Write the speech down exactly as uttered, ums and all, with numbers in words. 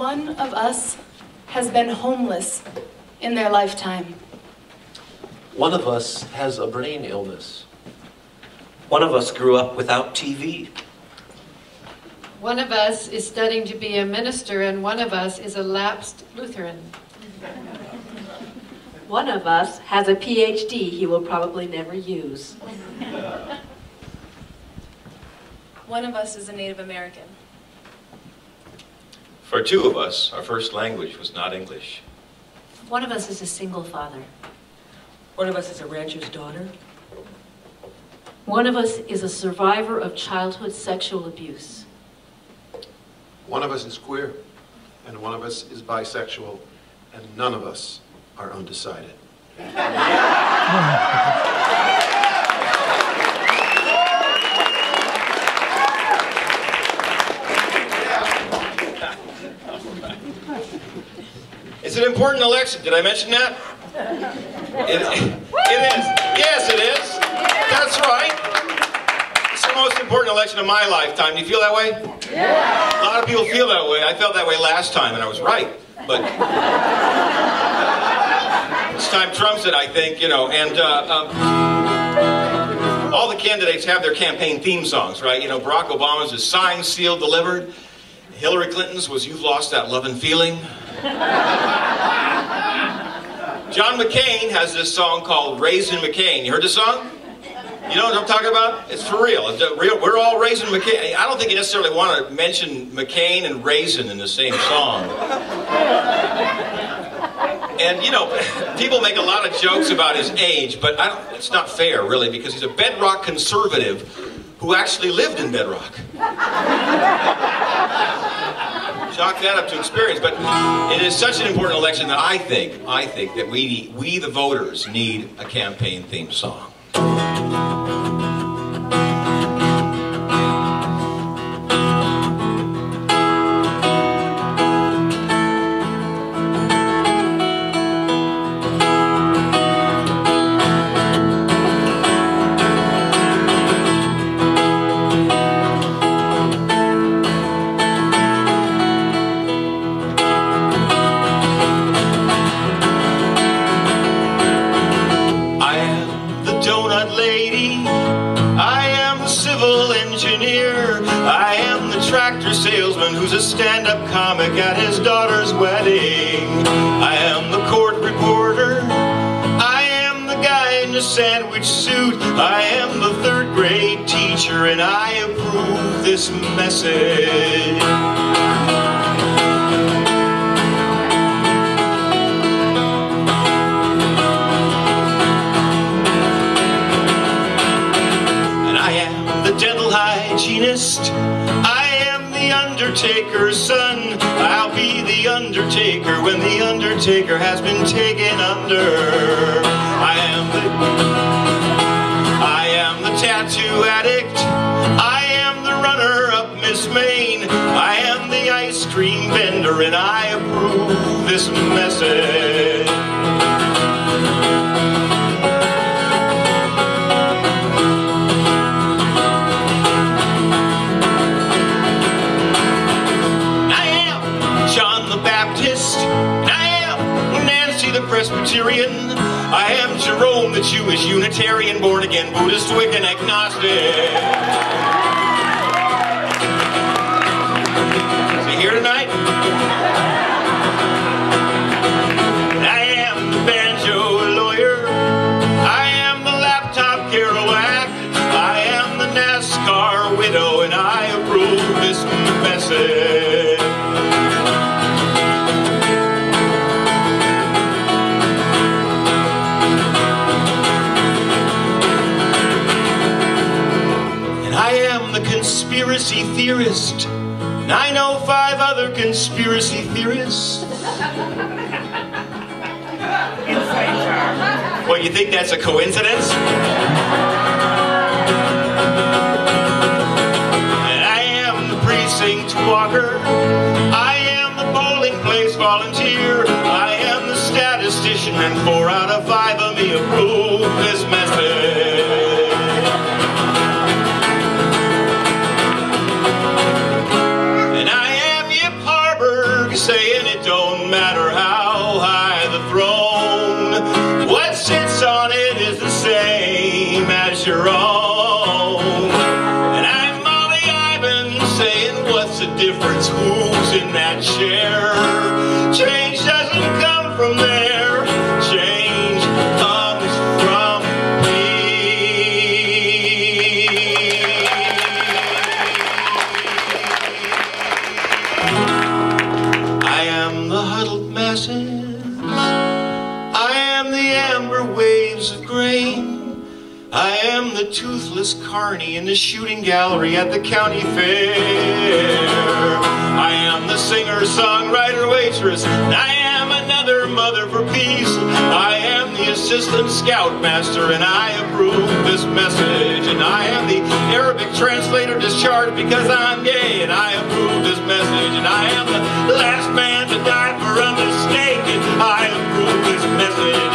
one of us has been homeless in their lifetime. One of us has a brain illness. One of us grew up without T V. One of us is studying to be a minister, and one of us is a lapsed Lutheran. One of us has a P H D he will probably never use. One of us is a Native American. For two of us, our first language was not English. One of us is a single father. One of us is a rancher's daughter. One of us is a survivor of childhood sexual abuse. One of us is queer, and one of us is bisexual, and none of us are undecided. It's an important election. Did I mention that? It, it is. Yes, it is. That's right. It's the most important election of my lifetime. Do you feel that way? Yeah. A lot of people feel that way. I felt that way last time, and I was right. But this time trumps it, I think, you know. And uh, um, all the candidates have their campaign theme songs, right? You know, Barack Obama's is Signed, Sealed, Delivered. Hillary Clinton's was You've Lost That Lovin' Feeling. John McCain has this song called Raisin' McCain. You heard this song? You know what I'm talking about? It's for real. It's real. We're all Raisin' McCain. I don't think you necessarily want to mention McCain and Raisin in the same song. And, you know, people make a lot of jokes about his age, but I don't, it's not fair, really, because he's a bedrock conservative who actually lived in bedrock. Chalk that up to experience, but it is such an important election that I think, I think that we, we the voters need a campaign theme song. Who's a stand-up comic at his daughter's wedding. I am the court reporter. I am the guy in the sandwich suit. I am the third grade teacher, and I approve this message. And I am the dental hygienist. I Undertaker's son. I'll be the Undertaker when the Undertaker has been taken under. I am the I am the tattoo addict. I am the runner-up Miss Maine. I am the ice cream vendor, and I approve this message. Presbyterian. I am Jerome the Jewish Unitarian, born again Buddhist, Wiccan, agnostic. Is he here tonight? I am the banjo lawyer. I am the laptop Kerouac. I am the NASCAR widow, and I approve this message. Conspiracy theorist, and I know five other conspiracy theorists. What, you think that's a coincidence? And I am the precinct walker. I am the polling place volunteer. I am the statistician, and four out of five of me approve this message. Say it is the same as your own. And I'm Molly Ivan saying, what's the difference? Who's in that chair? Change doesn't come from there. Change comes from me. I am the huddled masses. Of grain. I am the toothless carny in the shooting gallery at the county fair. I am the singer, songwriter, waitress, and I am another mother for peace. I am the assistant scoutmaster, and I approve this message. And I am the Arabic translator discharged because I'm gay, and I approve this message. And I am the last man to die for a mistake, and I approve this message.